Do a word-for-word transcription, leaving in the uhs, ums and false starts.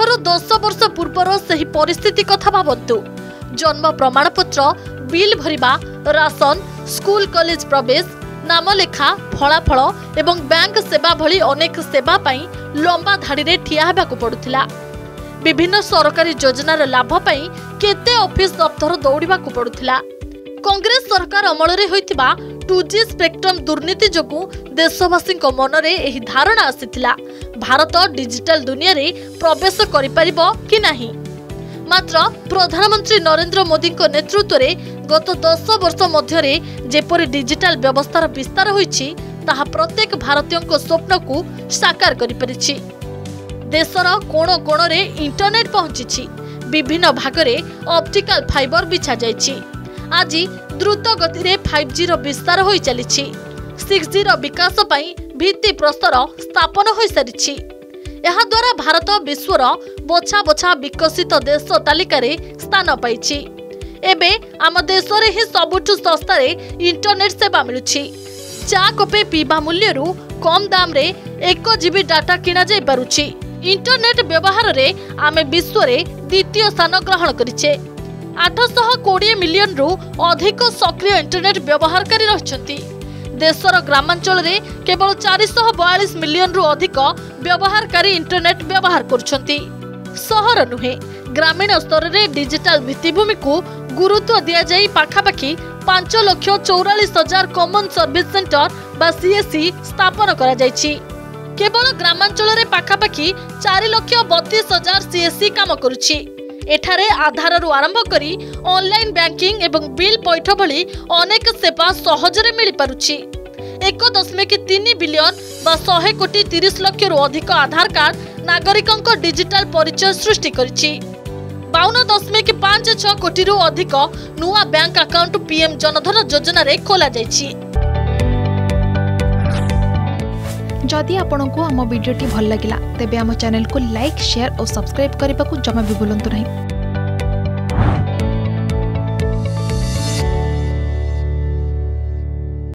आठरु दस वर्ष पूर्वर सही परिस्थिति कथा भावतु। जन्म प्रमाणपत्र, बिल भरिबा, राशन, स्कूल कॉलेज प्रवेश, नामलेखा, फलाफल एवं बैंक सेवा भली अनेक सेवा पाई लंबा धाड़ी रे ठिया हेबाकु पडुथिला। विभिन्न सरकारी योजनार लाभ पाई केते ऑफिस दफ्तर दौड़ाकू पडुथिला। कांग्रेस सरकार अमलरे होइतिबा टू जी स्पेक्ट्रम दुर्नीति जोगु देशवासी मनरे एही धारणा आसिथिला भारत डिजिटल दुनिया रे प्रवेश करिपारिबो कि नाही। मात्र प्रधानमंत्री नरेंद्र मोदी नेतृत्व रे गत दस वर्ष मध्यरे जेपरि डिजिटल व्यवस्थार विस्तार होइछि ताहा प्रत्येक भारतीयक स्वप्नकु साकार करिपरिछि। देशर कोण कोण रे इंटरनेट पहुंचिछि, विभिन्न भागरे ऑप्टिकल फाइबर बिछा जाइछि। आज द्रुत गति रे फाइव जी रो विस्तार होई चलिछि। सिक्स जी रो विकास पई भित्ति प्रस्तर स्थापन होई सारिछि। एहा द्वारा भारत विश्वर बछा बछा विकसित देश तालिका रे स्थान पाइछि। एबे आम देश रे ही सबुठु सस्तारे इंटरनेट सेवा मिलुछि। चा कपे पीबा मूल्य रु कम दाम रे एक जीबी डाटा किना जाय पारुछि। इंटरनेट व्यवहार रे आमे विश्व रे द्वितीय स्थान ग्रहण करिछे। आठ सौ बीस मिलियन रु अधिक सक्रिय इंटरनेट व्यवहारकारी रहिछन्ति। देशर ग्रामांचल रे केवल चार सौ बयालीस मिलियन रु अधिक व्यवहारकारी इंटरनेट व्यवहार करछन्ति। सहर नुहे, ग्रामीण स्तर रे डिजिटल भित्तिभूमि को गुरुत्व दिया जाई पाखापाखी पांच लाख चौवालीस हजार कॉमन सर्विस सेंटर बा सी एस सी स्थापन करा जाईछि। केवल ग्रामांचल रे पाखापाखी चार लाख बत्तीस हजार सी एस सी काम करुछि। एठारे आधाररू आरंभ करी ऑनलाइन बैंकिंग एवं बिल पैठ भली अनेक सेवा सहजरे मिल पारुछि। एक दशमिक तीन बिलियन बा सौ कोटी तीस लाख रु अधिक आधार कार्ड नागरिकों को डिजिटल परिचय सृष्टि करिछि। बावन दशमिक पांच छह कोटी रु अधिक नुआ बैंक अकाउंट पीएम जनधन योजना रे खोला जाइछि। जदि आपंक आम भिड्टे भल लगा तेब आम चैनल को लाइक, शेयर और सब्सक्राइब करने को जमा भी भूलु नहीं।